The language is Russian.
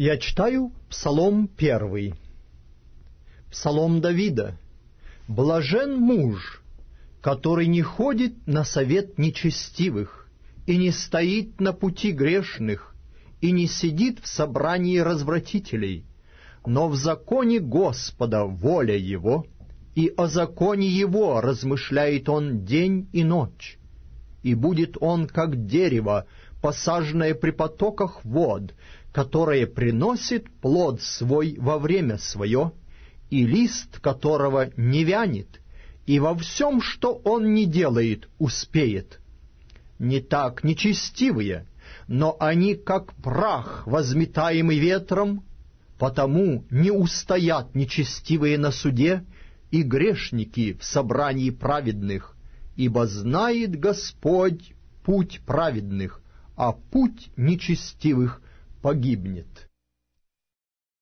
Я читаю Псалом 1. Псалом Давида. «Блажен муж, который не ходит на совет нечестивых, и не стоит на пути грешных, и не сидит в собрании развратителей, но в законе Господа воля его, и о законе его размышляет он день и ночь, и будет он, как дерево, посаженное при потоках вод, которое приносит плод свой во время свое, и лист которого не вянет, и во всем, что он не делает, успеет. Не так нечестивые, но они, как прах, возметаемый ветром, потому не устоят нечестивые на суде и грешники в собрании праведных, ибо знает Господь путь праведных, а путь нечестивых погибнет».